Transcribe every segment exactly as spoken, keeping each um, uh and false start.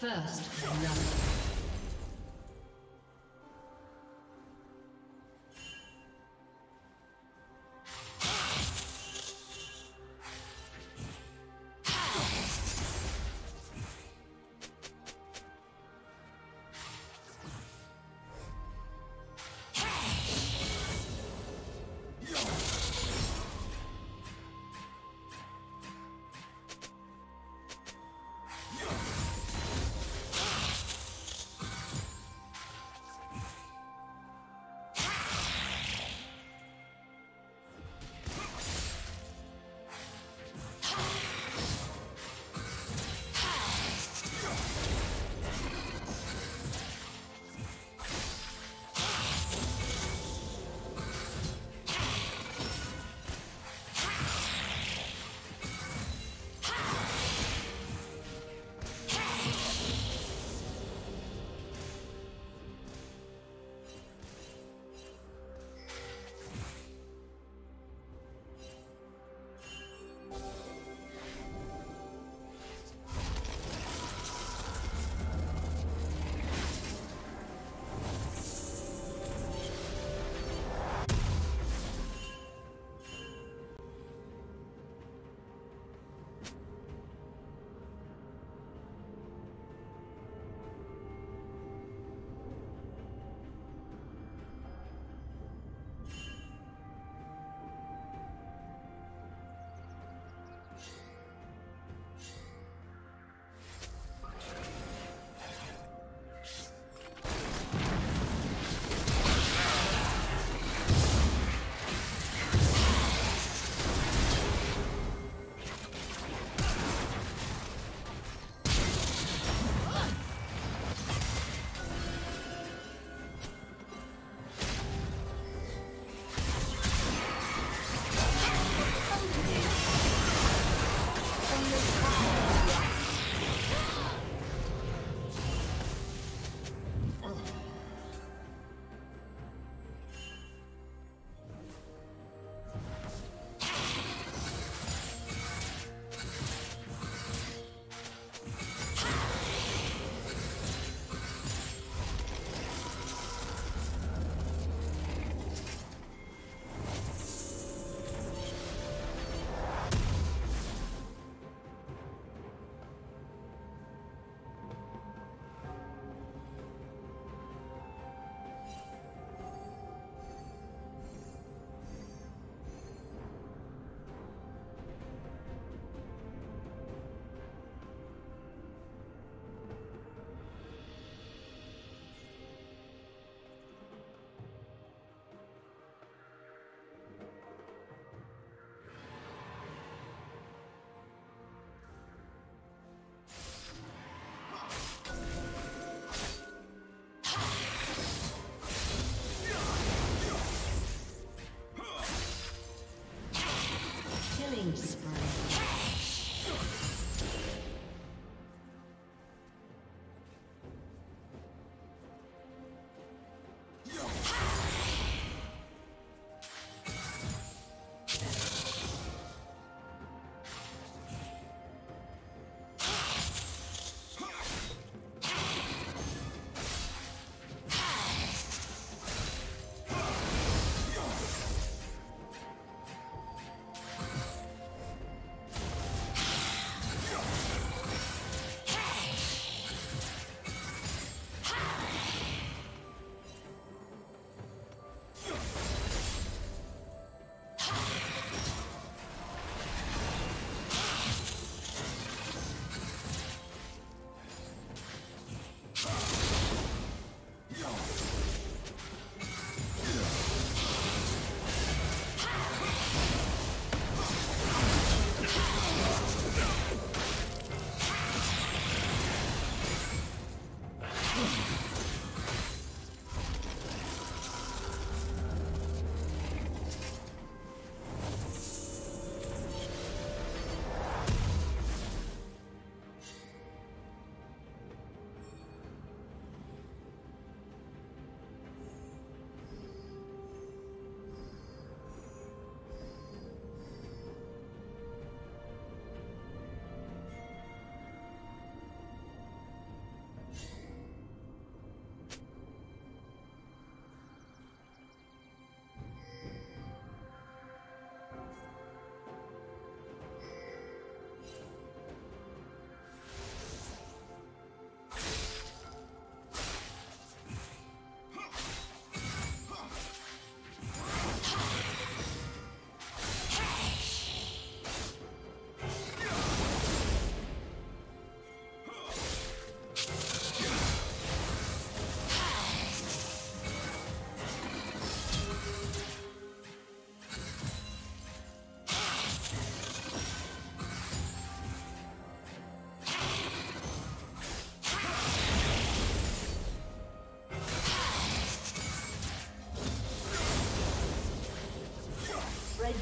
First love.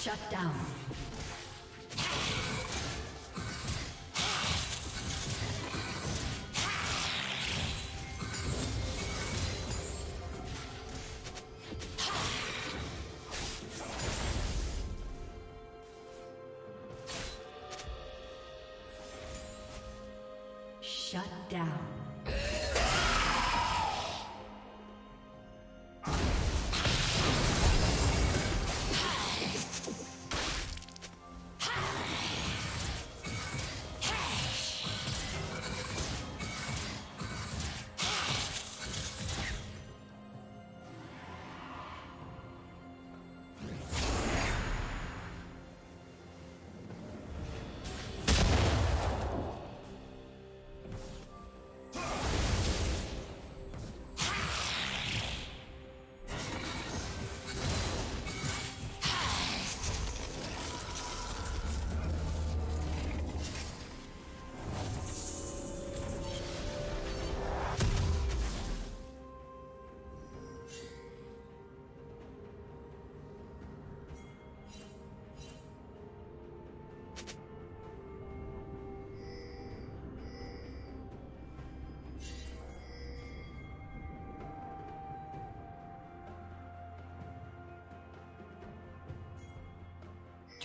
Shut down. Shut down.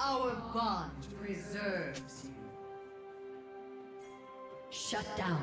Our bond preserves you. Shut down.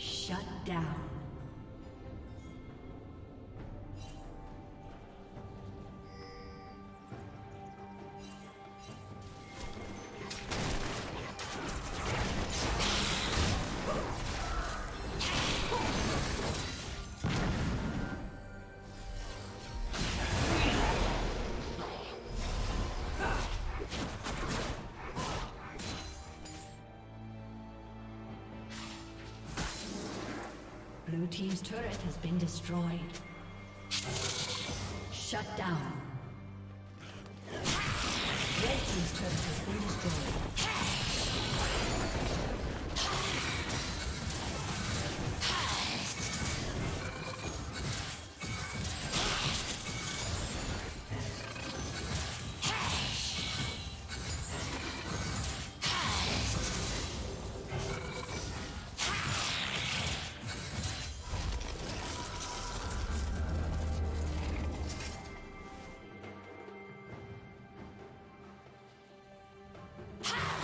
Shut down. Blue team's turret has been destroyed. Shut down. Red team's turret has been Ha!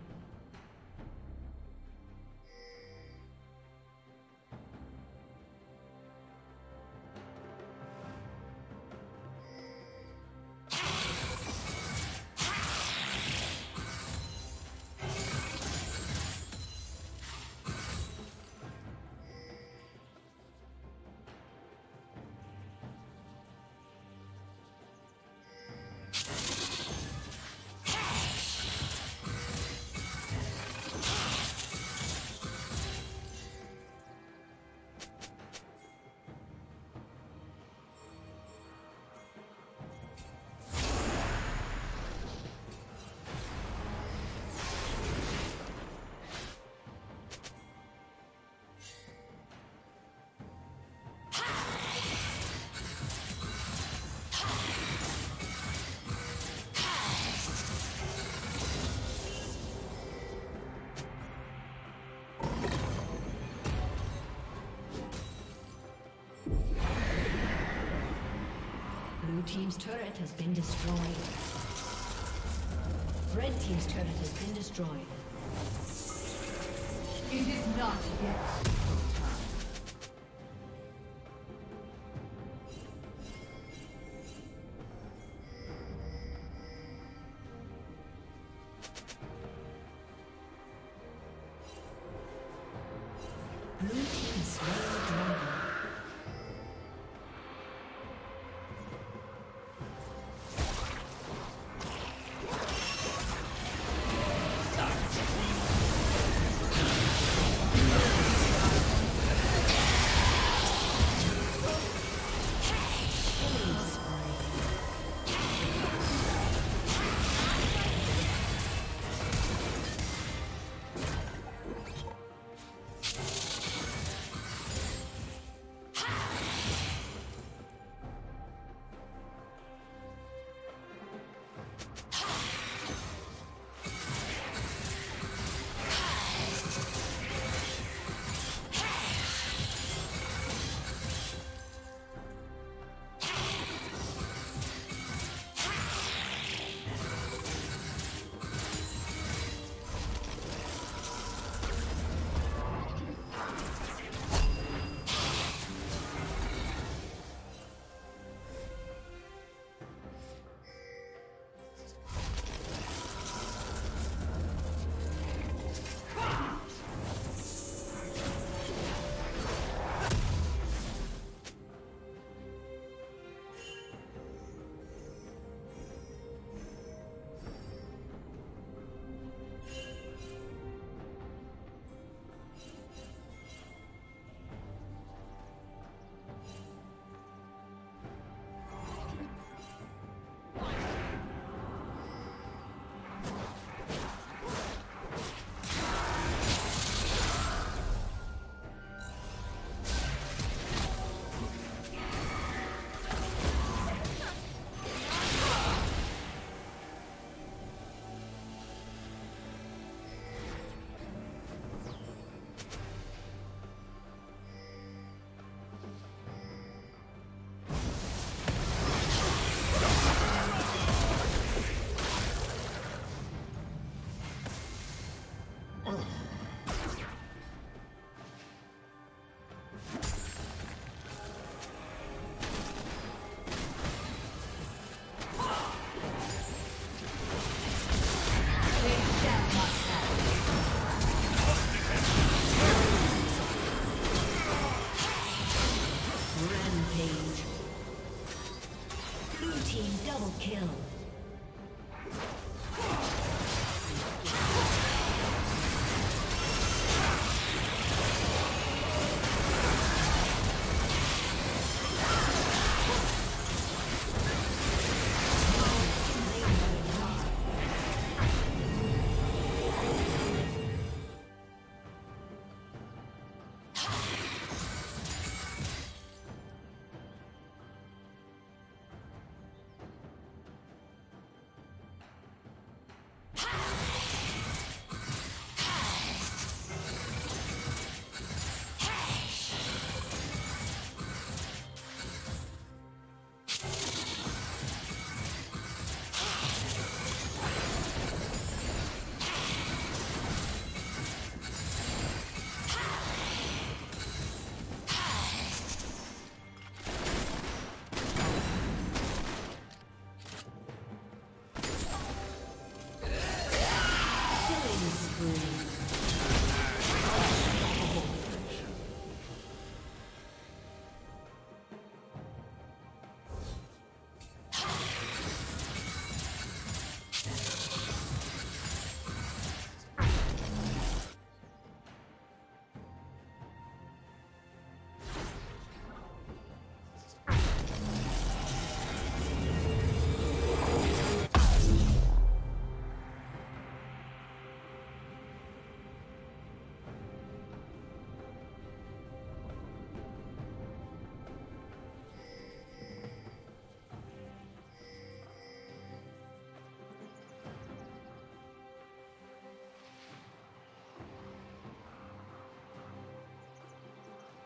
Blue team's turret has been destroyed. Red team's turret has been destroyed. It is not yet.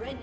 Red